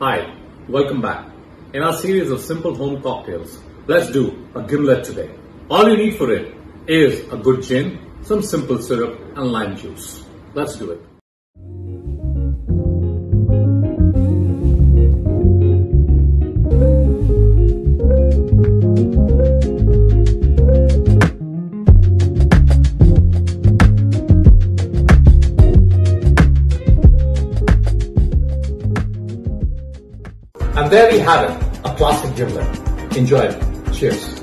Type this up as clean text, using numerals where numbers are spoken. Hi, welcome back. In our series of simple home cocktails, let's do a gimlet today. All you need for it is a good gin, some simple syrup and lime juice. Let's do it. And there we have it, a classic gimlet. Enjoy it. Cheers.